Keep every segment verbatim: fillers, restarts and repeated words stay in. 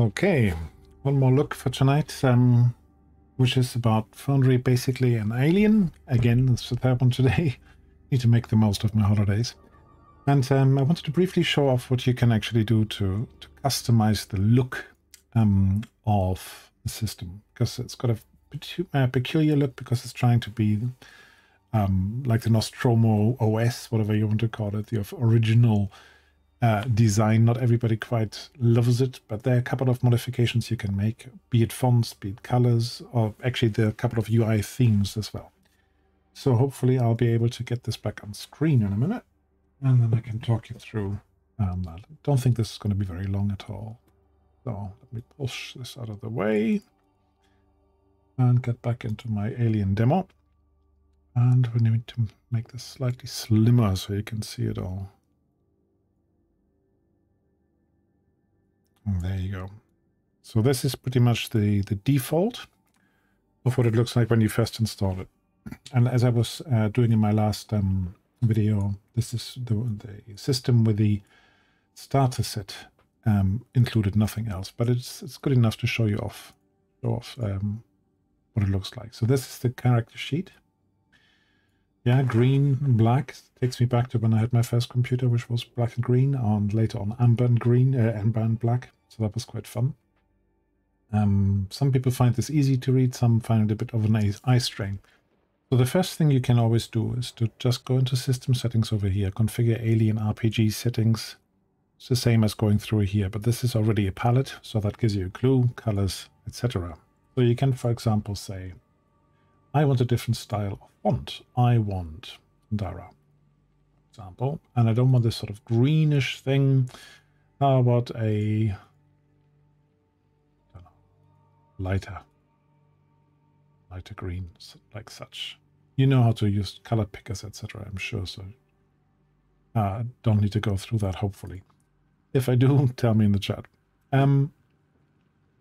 Okay, one more look for tonight, um, which is about Foundry, basically an alien. Again, that's the third one today. Need to make the most of my holidays. And um, I wanted to briefly show off what you can actually do to, to customize the look um, of the system, because it's got a uh, peculiar look, because it's trying to be um, like the Nostromo O S, whatever you want to call it, the original uh, design. Not everybody quite loves it, but there are a couple of modifications you can make, be it fonts, be it colors, or actually there are a couple of U I themes as well. So hopefully I'll be able to get this back on screen in a minute, and then I can talk you through. Um, I don't think this is going to be very long at all. So let me push this out of the way and get back into my alien demo. And we need to make this slightly slimmer so you can see it all. And there you go. So this is pretty much the, the default of what it looks like when you first install it. And as I was uh, doing in my last um, video, this is the, the system with the starter set um, included, nothing else. But it's it's good enough to show you off, show off um, what it looks like. So this is the character sheet. Yeah, green and black takes me back to when I had my first computer, which was black and green, and later on amber and green, uh, amber and black. So that was quite fun. Um, some people find this easy to read, some find it a bit of an eye strain. So the first thing you can always do is to just go into system settings over here, configure Alien R P G settings. It's the same as going through here, but this is already a palette, so that gives you a clue, colors, et cetera. So you can, for example, say, I want a different style of font. I want Dara, for example, and I don't want this sort of greenish thing. How about a, I don't know, lighter? lighter green, like such. You know how to use color pickers, et cetera, I'm sure, so I uh, don't need to go through that, hopefully. If I do, tell me in the chat. Um,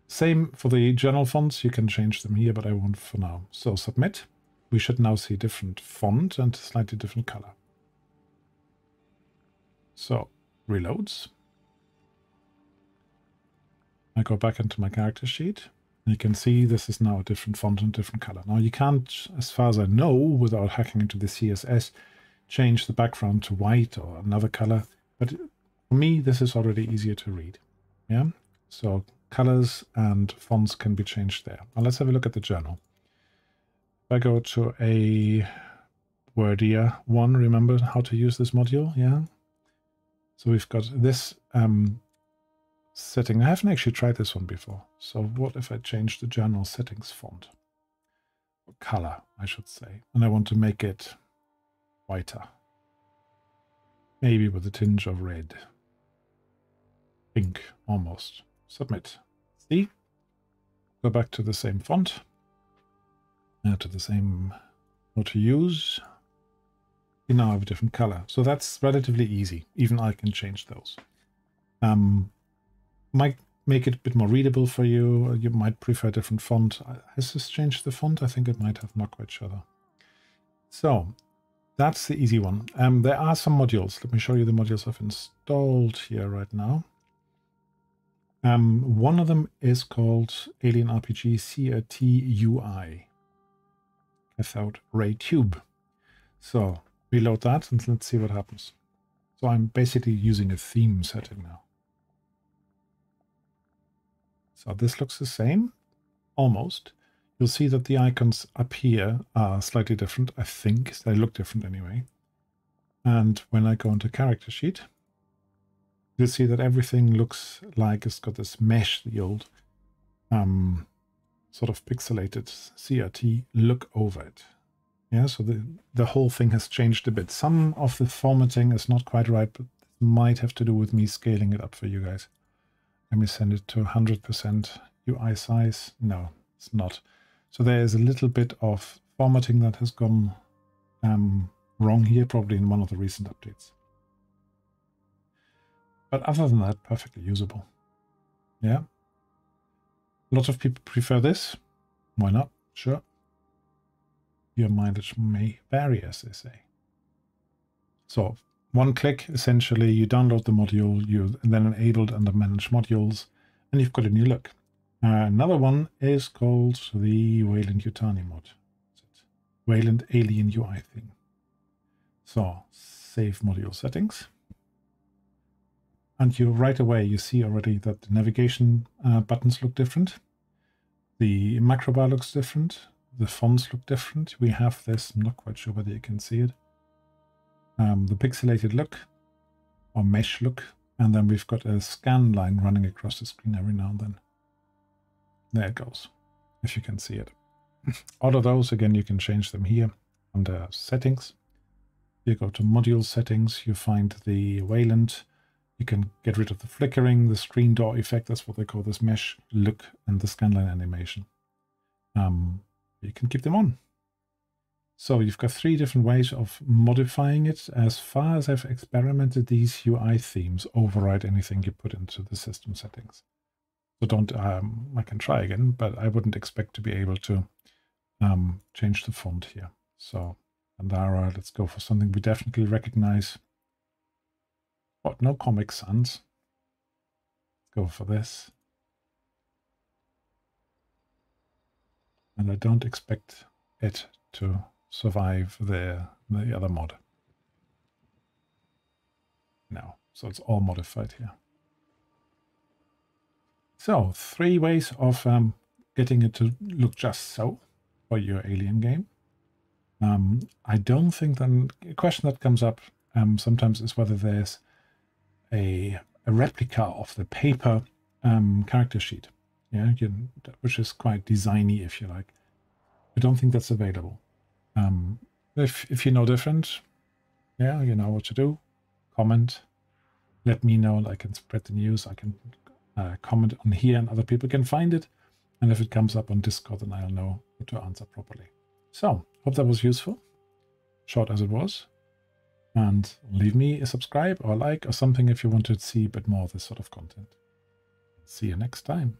same for the journal fonts. You can change them here, but I won't for now. So submit. We should now see different font and slightly different color. So reloads. I go back into my character sheet. You can see this is now a different font and different color. Now you can't, as far as I know, without hacking into the C S S, change the background to white or another color. But for me, this is already easier to read. Yeah. So colors and fonts can be changed there. Now let's have a look at the journal. If I go to a wordier one, remember how to use this module. Yeah. So we've got this um, setting. I haven't actually tried this one before. So what if I change the journal settings font? Or color, I should say. And I want to make it whiter. Maybe with a tinge of red. Pink, almost. Submit. See? Go back to the same font. Now to the same how to use. You now have a different color. So that's relatively easy. Even I can change those. Um... might make it a bit more readable for you. You might prefer a different font. Has this changed the font? I think it might have, not quite sure though. So that's the easy one. Um, there are some modules. Let me show you the modules I've installed here right now. Um, one of them is called Alien R P G C R T U I. Cathode Ray Tube. So reload that and let's see what happens. So I'm basically using a theme setting now. So this looks the same, almost. You'll see that the icons up here are slightly different, I think. They look different anyway. And when I go into character sheet, you'll see that everything looks like it's got this mesh, the old um, sort of pixelated C R T look over it. Yeah, so the, the whole thing has changed a bit. Some of the formatting is not quite right, but it might have to do with me scaling it up for you guys. Let me send it to one hundred percent U I size. No, it's not. So there is a little bit of formatting that has gone um, wrong here, probably in one of the recent updates. But other than that, perfectly usable. Yeah. A lot of people prefer this. Why not? Sure. Your mileage may vary, as they say. So one click, essentially, you download the module, you then enable it under Manage Modules, and you've got a new look. Uh, another one is called the Weyland-Yutani mod. Weyland Alien U I Theme. So, save module settings. And you right away, you see already that the navigation uh, buttons look different. The macro bar looks different. The fonts look different. We have this, I'm not quite sure whether you can see it. Um, the pixelated look, or mesh look. And then we've got a scan line running across the screen every now and then. There it goes, if you can see it. All of those, again, you can change them here under settings. You go to module settings, you find the Weyland. You can get rid of the flickering, the screen door effect, that's what they call this mesh look, and the scanline animation. Um, you can keep them on. So you've got three different ways of modifying it. As far as I've experimented, these U I themes override anything you put into the system settings. So don't, um, I can try again, but I wouldn't expect to be able to um, change the font here. So, and Dara, let's go for something we definitely recognize. What, no Comic Sans? Go for this. And I don't expect it to survive the, the other mod. No, so it's all modified here. So, three ways of um, getting it to look just so for your alien game. Um, I don't think then, a question that comes up um, sometimes is whether there's a, a replica of the paper um, character sheet, yeah, you, which is quite designy, if you like. I don't think that's available. Um, if, if you know different, yeah, you know what to do. Comment, let me know, and I can spread the news, I can uh, comment on here and other people can find it. And if it comes up on Discord, then I'll know what to answer properly. So, hope that was useful, short as it was. And leave me a subscribe or like or something if you want to see a bit more of this sort of content. See you next time.